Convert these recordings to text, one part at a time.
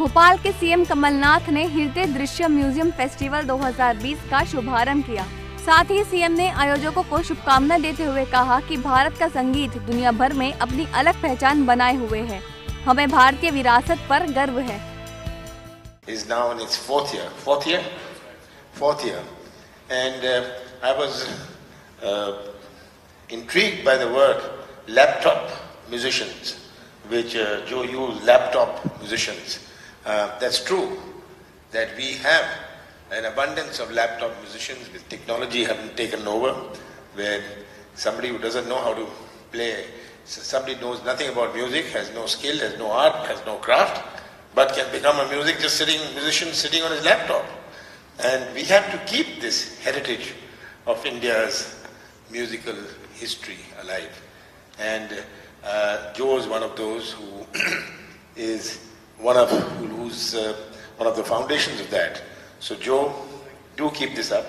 भोपाल के सीएम कमलनाथ ने हृदय दृश्यम म्यूजियम फेस्टिवल 2020 का शुभारंभ किया। साथ ही सीएम ने आयोजकों को शुभकामना देते हुए कहा कि भारत का संगीत दुनिया भर में अपनी अलग पहचान बनाए हुए है। हमें भारतीय विरासत पर गर्व है। Is now in its fourth year, and I was intrigued by the word laptop musicians, which Joe used, laptop musicians. That's true that we have an abundance of laptop musicians with technology having taken over, where somebody who doesn't know how to play, somebody knows nothing about music, has no skill, has no art, has no craft, but can become a musician sitting on his laptop. And we have to keep this heritage of India's musical history alive. And Joe is one of those who is one of the foundations of that. So Joe, do keep this up,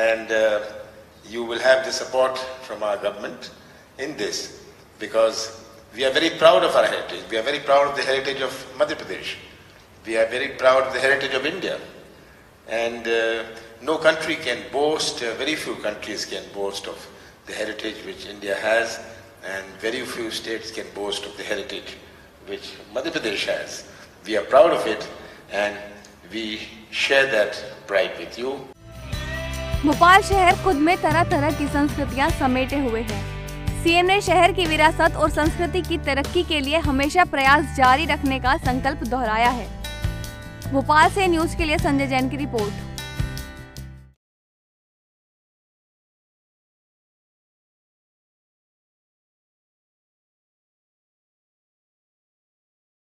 and you will have the support from our government in this, because we are very proud of our heritage. We are very proud of the heritage of Madhya Pradesh. We are very proud of the heritage of India. And no country can boast, very few countries can boast of the heritage which India has, and very few states can boast of the heritage which Madhya Pradesh has. We are proud of it, and we share that pride with you. Bhopal शहर खुद में तरह तरह की संस्कृतियाँ समेटे हुए हैं। सीएम ने शहर की विरासत और संस्कृति की तरक्की के लिए हमेशा प्रयास जारी रखने का संकल्प दोहराया है। भोपाल से न्यूज़ के लिए संजय जैन की रिपोर्ट।